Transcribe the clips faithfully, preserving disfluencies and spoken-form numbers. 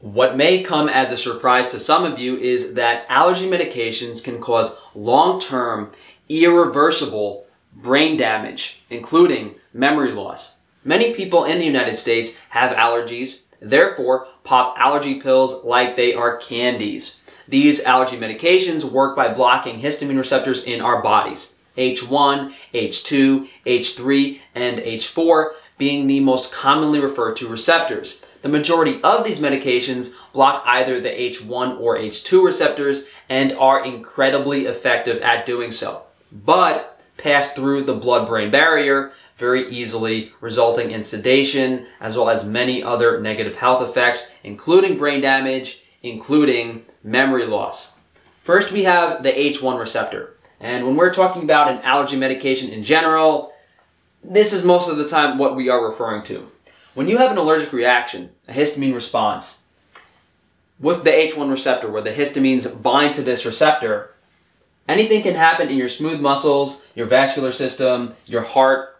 What may come as a surprise to some of you is that allergy medications can cause long-term, irreversible brain damage, including memory loss. Many people in the United States have allergies, therefore pop allergy pills like they are candies. These allergy medications work by blocking histamine receptors in our bodies, H one, H two, H three, and H four being the most commonly referred to receptors. The majority of these medications block either the H one or H two receptors and are incredibly effective at doing so, but pass through the blood-brain barrier very easily, resulting in sedation as well as many other negative health effects, including brain damage, including memory loss. First, we have the H one receptor. And when we're talking about an allergy medication in general, this is most of the time what we are referring to. When you have an allergic reaction, a histamine response, with the H one receptor, where the histamines bind to this receptor, anything can happen in your smooth muscles, your vascular system, your heart,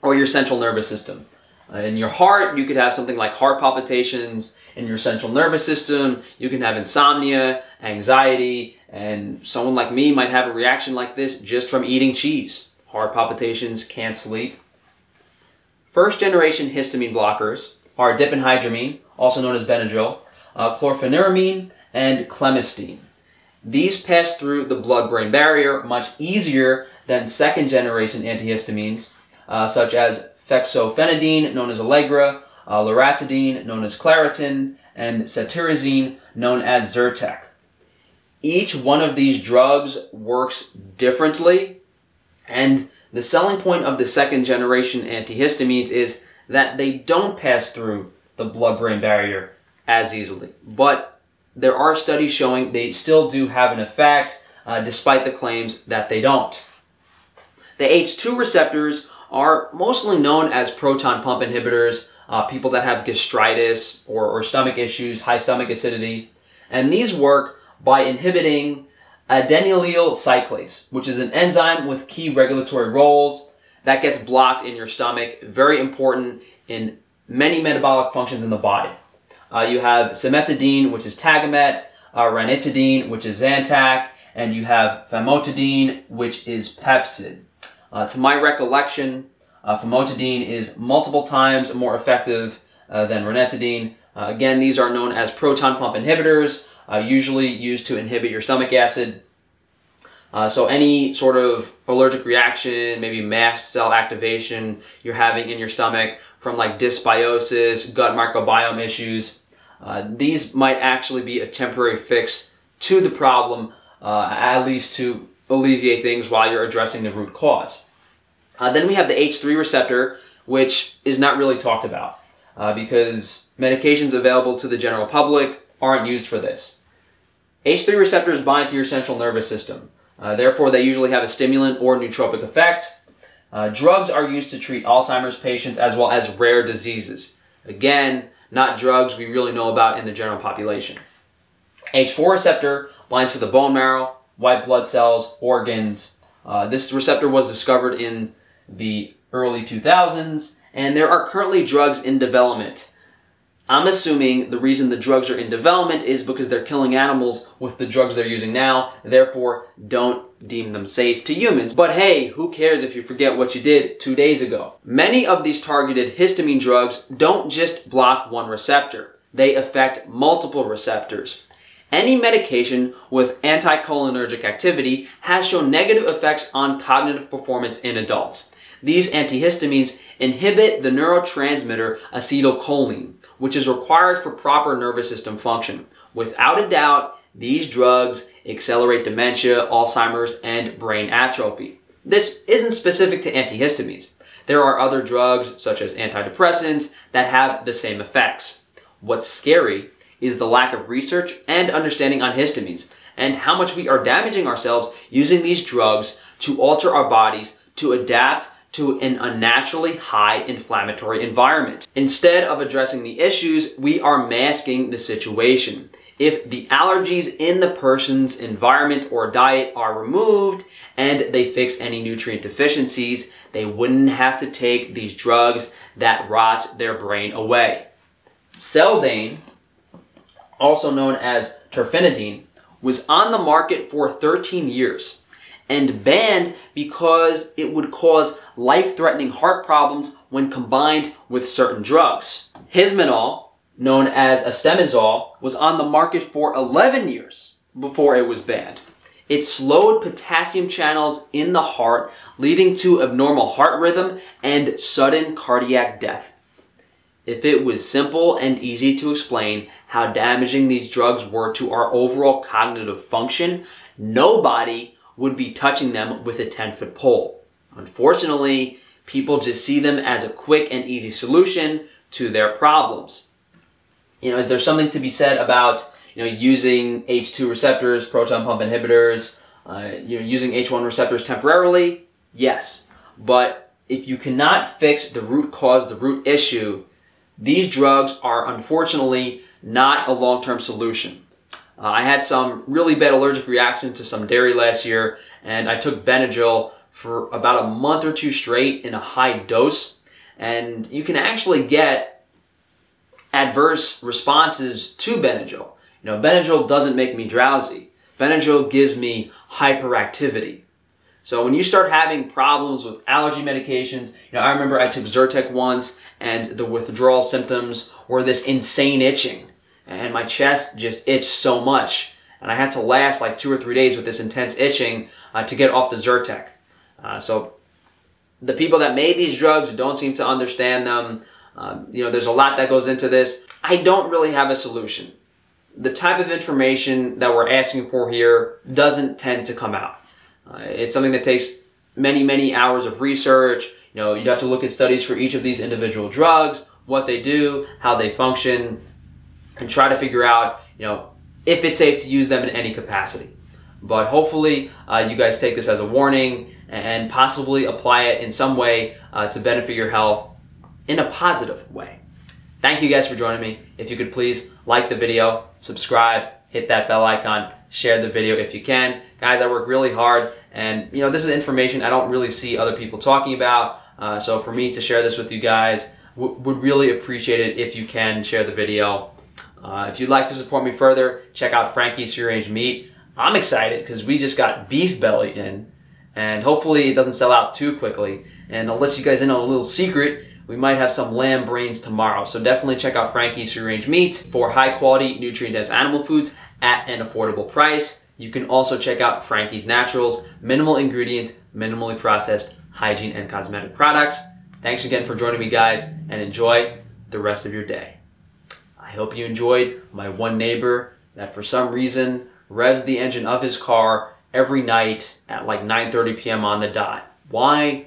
or your central nervous system. In your heart, you could have something like heart palpitations. In your central nervous system, you can have insomnia, anxiety, and someone like me might have a reaction like this just from eating cheese. Heart palpitations, can't sleep. First generation histamine blockers are diphenhydramine, also known as Benadryl, uh, chlorpheniramine, and Clemastine. These pass through the blood-brain barrier much easier than second generation antihistamines, uh, such as fexofenadine, known as Allegra, uh, loratadine, known as Claritin, and cetirizine, known as Zyrtec. Each one of these drugs works differently, and the selling point of the second generation antihistamines is that they don't pass through the blood-brain barrier as easily, but there are studies showing they still do have an effect uh, despite the claims that they don't. The H two receptors are mostly known as proton pump inhibitors, uh, people that have gastritis or, or stomach issues, high stomach acidity, and these work by inhibiting adenylyl cyclase, which is an enzyme with key regulatory roles that gets blocked in your stomach, very important in many metabolic functions in the body. Uh, you have Cimetidine, which is Tagamet, uh, Ranitidine, which is Zantac, and you have Famotidine, which is Pepcid. Uh, to my recollection, uh, Famotidine is multiple times more effective uh, than Ranitidine. Uh, again, these are known as proton pump inhibitors, uh, usually used to inhibit your stomach acid. Uh, so any sort of allergic reaction, maybe mast cell activation you're having in your stomach from like dysbiosis, gut microbiome issues, uh, these might actually be a temporary fix to the problem, uh, at least to alleviate things while you're addressing the root cause. Uh, then we have the H three receptor, which is not really talked about uh, because medications available to the general public aren't used for this. H three receptors bind to your central nervous system. Uh, therefore, they usually have a stimulant or nootropic effect. Uh, drugs are used to treat Alzheimer's patients as well as rare diseases. Again, not drugs we really know about in the general population. H four receptor binds to the bone marrow, white blood cells, organs. Uh, this receptor was discovered in the early two thousands, and there are currently drugs in development. I'm assuming the reason the drugs are in development is because they're killing animals with the drugs they're using now, therefore don't deem them safe to humans. But hey, who cares if you forget what you did two days ago? Many of these targeted histamine drugs don't just block one receptor. They affect multiple receptors. Any medication with anticholinergic activity has shown negative effects on cognitive performance in adults. These antihistamines inhibit the neurotransmitter acetylcholine, which is required for proper nervous system function. Without a doubt, these drugs accelerate dementia, Alzheimer's, and brain atrophy. This isn't specific to antihistamines. There are other drugs, such as antidepressants, that have the same effects. What's scary is the lack of research and understanding on histamines, and how much we are damaging ourselves using these drugs to alter our bodies to adapt to an unnaturally high inflammatory environment. Instead of addressing the issues, we are masking the situation. If the allergies in the person's environment or diet are removed and they fix any nutrient deficiencies, they wouldn't have to take these drugs that rot their brain away. Seldane, also known as terfenadine, was on the market for thirteen years and banned because it would cause life-threatening heart problems when combined with certain drugs. Hismanal, known as astemizole, was on the market for eleven years before it was banned. It slowed potassium channels in the heart, leading to abnormal heart rhythm and sudden cardiac death. If it was simple and easy to explain how damaging these drugs were to our overall cognitive function, nobody would be touching them with a ten-foot pole. Unfortunately, people just see them as a quick and easy solution to their problems. You know, is there something to be said about, you know, using H two receptors, proton pump inhibitors, uh, you know, using H one receptors temporarily? Yes, but if you cannot fix the root cause, the root issue, these drugs are unfortunately not a long-term solution. Uh, I had some really bad allergic reaction to some dairy last year, and I took Benadryl for about a month or two straight in a high dose, and you can actually get adverse responses to Benadryl. You know, Benadryl doesn't make me drowsy. Benadryl gives me hyperactivity. So when you start having problems with allergy medications, you know, I remember I took Zyrtec once and the withdrawal symptoms were this insane itching, and my chest just itched so much, and I had to last like two or three days with this intense itching uh, to get off the Zyrtec. Uh, so the people that made these drugs don't seem to understand them. Um, you know, there's a lot that goes into this. I don't really have a solution. The type of information that we're asking for here doesn't tend to come out. Uh, it's something that takes many, many hours of research. You know, you'd have to look at studies for each of these individual drugs, what they do, how they function, and try to figure out, you know, if it's safe to use them in any capacity. But hopefully uh, you guys take this as a warning and possibly apply it in some way uh, to benefit your health in a positive way. Thank you guys for joining me. If you could please like the video, subscribe, hit that bell icon, share the video if you can. Guys, I work really hard, and you know, this is information I don't really see other people talking about. Uh, so for me to share this with you guys, w would really appreciate it if you can share the video. Uh, if you'd like to support me further, check out Frankie's Free Range Meat. I'm excited because we just got beef belly in, and hopefully it doesn't sell out too quickly. And I'll let you guys in on a little secret. We might have some lamb brains tomorrow, so definitely check out Frankie's Free Range Meat for high-quality, nutrient-dense animal foods at an affordable price. You can also check out Frankie's Naturals, minimal ingredient, minimally processed hygiene and cosmetic products. Thanks again for joining me, guys, and enjoy the rest of your day. I hope you enjoyed my one neighbor that for some reason revs the engine of his car every night at like nine thirty p m on the dot. Why?